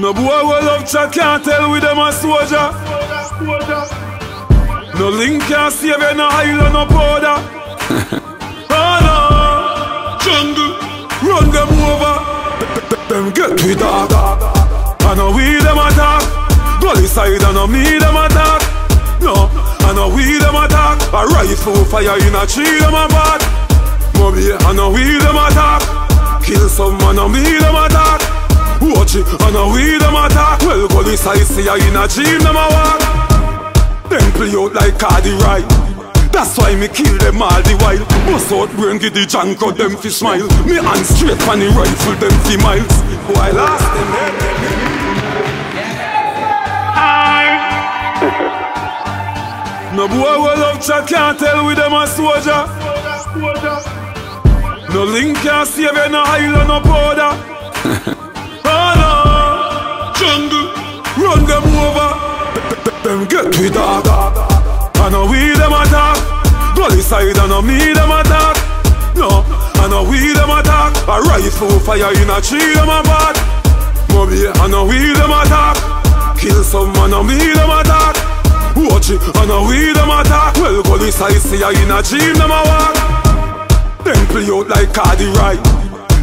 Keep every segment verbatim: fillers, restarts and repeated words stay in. No boy will love chat can't tell with them a soldier. No link can't save you, no island, no powder. Oh no, jungle, run them over. Them get with that. I know we them attack. Gully side and no me them attack. No, I know we them attack. A rifle fire in a tree them a bat. Mobile, I know we them attack. Kill some man and me them attack. Watch it, I know we them attack. Well, gully side see you in a dream them a walk. Them play out like Cardi Rye. That's why me kill them all the while. Bust out brain, give the junk out them fi smile. Me hand straight pan the rifle them fi miles. While last them head I... No boy will love chat can't tell with them a soldier. No link can't save you, no island, no powder. Oh no, jungle, run them over. Them get with that. I know we them attack. Gully side and no me them attack. No, I know we them attack. A rifle fire in a tree them a bat. Mobile, I know we them attack. Kill some man and me them attack. Watch it, I know we them attack. Well, gully side see you in a dream them a walk. Them play out like Cardi Rye.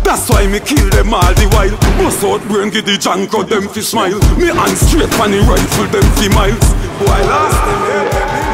That's why me kill them all the while. Bust out brain, give the junk out them fi smile. Me hand straight pan the rifle them fi miles. While last them